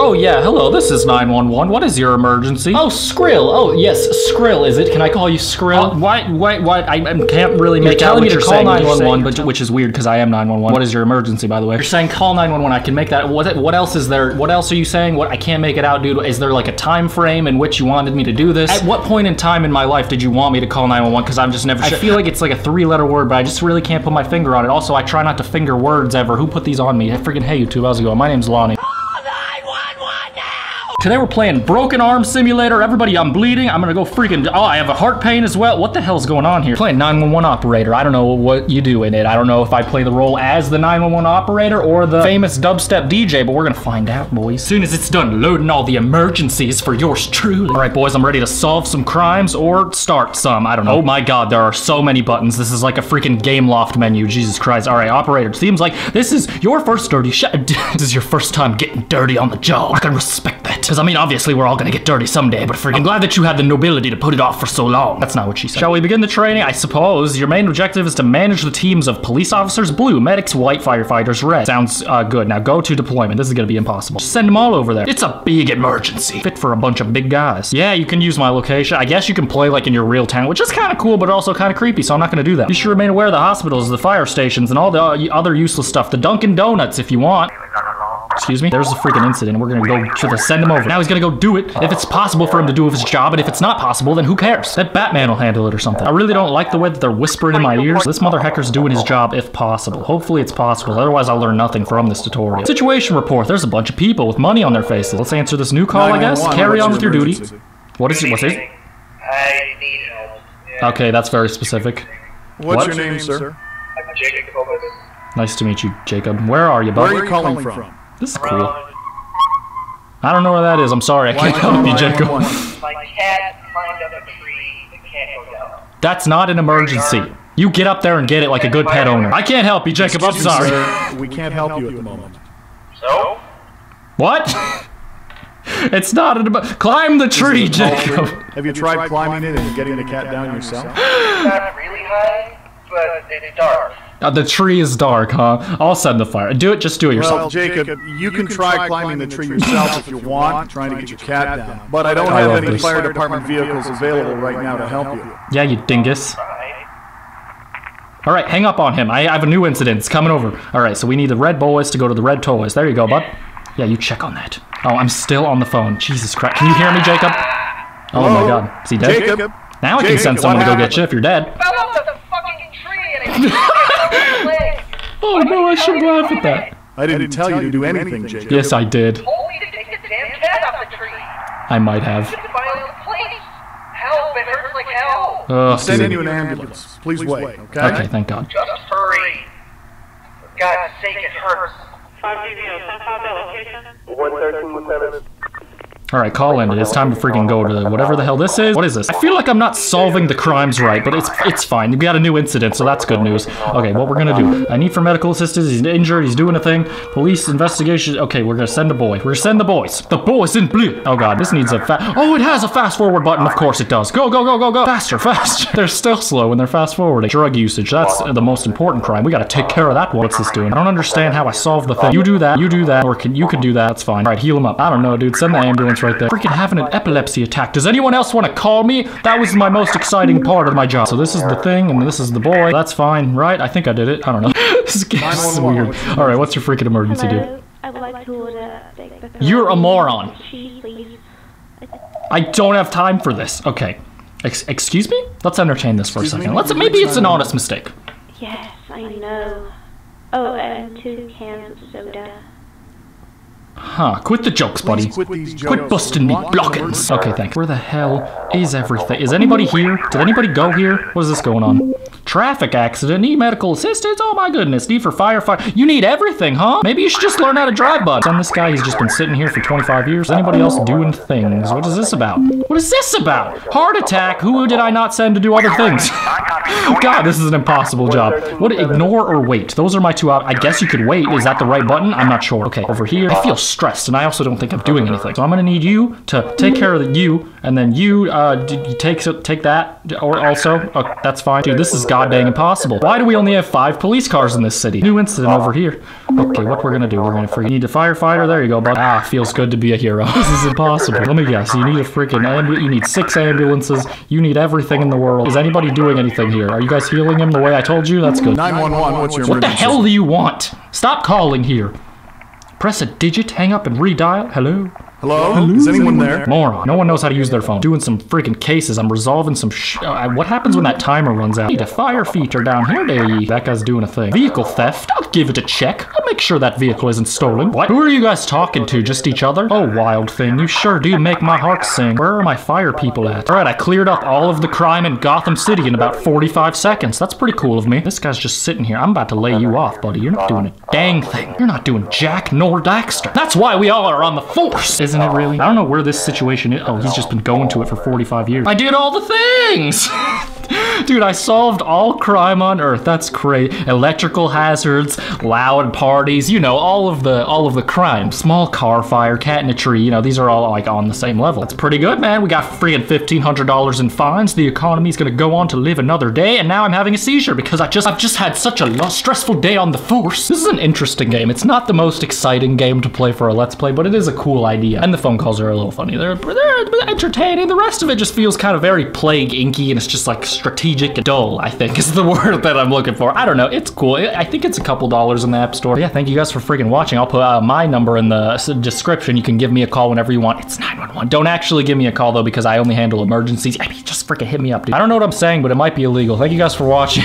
Oh yeah, hello, this is 911. What is your emergency? Oh, Skrill. Oh, yes, Skrill, is it? Can I call you Skrill? What? I can't really make out what you're saying. You're telling me to call 911, which is weird because I am 911. What is your emergency, by the way? You're saying call 911. I can make that. What else is there? What else are you saying? What? I can't make it out, dude. Is there like a time frame in which you wanted me to do this? At what point in time in my life did you want me to call 911? Because I'm just never sure. I feel like it's like a three-letter word, but I just really can't put my finger on it. Also, I try not to finger words ever. Who put these on me? Freaking hey, YouTube. How's it going? My name's Lonnie. Today we're playing Broken Arm Simulator. Everybody, I'm bleeding. I'm gonna go freaking, oh, I have a heart pain as well. What the hell's going on here? Playing 911 Operator. I don't know what you do in it. I don't know if I play the role as the 911 operator or the famous dubstep DJ, but we're gonna find out, boys. As soon as it's done loading all the emergencies for yours truly. All right, boys, I'm ready to solve some crimes or start some. I don't know. Oh my God, there are so many buttons. This is like a freaking Game Loft menu. Jesus Christ. All right, operator. Seems like this is your first dirty shot. This is your first time getting dirty on the job. I can respect that. Because, I mean, obviously we're all gonna get dirty someday, but freaking I'm glad that you had the nobility to put it off for so long. That's not what she said. Shall we begin the training? I suppose. Your main objective is to manage the teams of police officers, blue, medics, white, firefighters, red. Sounds good. Now go to deployment. This is gonna be impossible. Just send them all over there. It's a big emergency. Fit for a bunch of big guys. Yeah, you can use my location. I guess you can play like in your real town, which is kind of cool, but also kind of creepy, so I'm not gonna do that. You should remain aware of the hospitals, the fire stations, and all the other useless stuff. The Dunkin' Donuts if you want. Excuse me? There's a freaking incident. We're gonna go to the send him over. Now he's gonna go do it if it's possible for him to do his job, and if it's not possible, then who cares? That Batman will handle it or something. I really don't like the way that they're whispering in my ears. This mother hecker's doing his job if possible. Hopefully it's possible, otherwise I'll learn nothing from this tutorial. Situation report. There's a bunch of people with money on their faces. Let's answer this new call, I guess. Carry on with your duty. What is it? What's it? I need help. Okay, that's very specific. What's your name, sir? I'm Jacob. Nice to meet you, Jacob. Where are you, buddy? Where are you calling from? This is cool. I don't know where that is. I'm sorry. I can't help you, Jacob. My cat climbed up a tree. It can't go down. That's not an emergency. You get up there and get it like a good pet owner. I can't help you, Jacob. I'm sorry. We can't help you at the moment. So? What? It's not an emergency. Climb the tree, Jacob. Have you tried climbing it and getting the cat down yourself? Not really high, but it's dark. The tree is dark, huh? I'll send the fire. Do it, just do it yourself. Well, Jacob, you can try climbing the tree yourself if you want, trying to get your cat down. But I don't have any fire department vehicles available right now to help you. Yeah, you dingus. All right, hang up on him. I have a new incident. It's coming over. All right, so we need the red boys to go to the red toys. There you go, bud. Yeah, you check on that. Oh, I'm still on the phone. Jesus Christ. Can you hear me, Jacob? Oh, hello? My God. Is he dead? Jacob? Now I can send someone to go get you if you're dead. Oh no, I should laugh at that. I didn't tell you to do anything, Jacob. Yes, I did. I might have. I'll send you an ambulance. Please wait, okay? Okay, thank God. Just hurry. For God's sake, it hurts. 5 All right, call in. It's time to freaking go to the, whatever the hell this is. What is this? I feel like I'm not solving the crimes right, but it's fine. We got a new incident, so that's good news. Okay, what we're gonna do? I need for medical assistance. He's injured. He's doing a thing. Police investigation. Okay, we're gonna send a boy. We're gonna send the boys. The boys in blue. Oh God, this needs a fast. Oh, it has a fast forward button. Of course it does. Go, go, go, go, go. Faster, faster. They're still slow when they're fast forwarding. Drug usage. That's the most important crime. We gotta take care of that. What's this doing? I don't understand how I solve the thing. You do that. You do that. Or can you could do that? It's fine. All right, heal him up. I don't know, dude. Send the ambulance. Right there. Freaking having an epilepsy attack. Does anyone else want to call me? That was my most exciting part of my job. So this is the thing, and this is the boy. That's fine, right? I think I did it. I don't know. This game's weird. All right, what's your freaking emergency, dude? I would like to order. You're a moron. I don't have time for this. Okay. Excuse me? Let's entertain this for a second. Maybe it's an honest mistake. Yes, I know. Oh, and 2 cans of soda. Huh, quit the jokes, buddy. Quit busting me blockins. Okay, thanks. Where the hell is everything? Is anybody here? Did anybody go here? What is this going on? Traffic accident, need medical assistance? Oh my goodness, need for firefighter. You need everything, huh? Maybe you should just learn how to drive, bud. Son, this guy, he's just been sitting here for 25 years. Is anybody else doing things? What is this about? What is this about? Heart attack, who did I not send to do other things? God, this is an impossible job. What, ignore or wait? Those are my two options. I guess you could wait. Is that the right button? I'm not sure. Okay, over here. I feel stressed, and I also don't think I'm doing anything. So I'm gonna need you to take care of you And then you, take that, or also, oh, that's fine. Dude, this is goddamn impossible. Why do we only have 5 police cars in this city? New incident over here. Okay, what we're gonna do, we're gonna freaking need a firefighter, there you go, bud. Ah, feels good to be a hero. This is impossible. Let me guess, you need a freaking ambulance, you need 6 ambulances, you need everything in the world. Is anybody doing anything here? Are you guys healing him the way I told you? That's good. 911, what's your emergency? What the hell do you want? Stop calling here. Press a digit, hang up, and redial. Hello? Hello? Hello? Is anyone there? Moron. No one knows how to use their phone. Doing some freaking cases. I'm resolving some what happens when that timer runs out? I need a fire feature down here, day. That guy's doing a thing. Vehicle theft? I'll give it a check. I'll make sure that vehicle isn't stolen. What? Who are you guys talking to? Just each other? Oh, wild thing. You sure do make my heart sing. Where are my fire people at? Alright, I cleared up all of the crime in Gotham City in about 45 seconds. That's pretty cool of me. This guy's just sitting here. I'm about to lay you off, buddy. You're not doing a dang thing. You're not doing Jack nor Daxter. That's why we all are on the force. Isn't it really? I don't know where this situation is. Oh, he's just been going to it for 45 years. I did all the things! Dude, I solved all crime on Earth. That's crazy. Electrical hazards, loud parties, you know, all of the crime. Small car fire, cat in a tree, you know, these are all like on the same level. That's pretty good, man. We got freaking $1,500 in fines. The economy's gonna go on to live another day, and now I'm having a seizure because I've just had such a stressful day on the force. This is an interesting game. It's not the most exciting game to play for a Let's Play, but it is a cool idea. And the phone calls are a little funny. They're entertaining. The rest of it just feels kind of very Plague Inky, and it's just like strategic and dull, I think is the word that I'm looking for. I don't know, it's cool. I think it's a couple dollars in the App Store. But yeah, thank you guys for freaking watching. I'll put my number in the description. You can give me a call whenever you want. It's 911. Don't actually give me a call though, because I only handle emergencies. I mean, just freaking hit me up, dude. I don't know what I'm saying, but it might be illegal. Thank you guys for watching.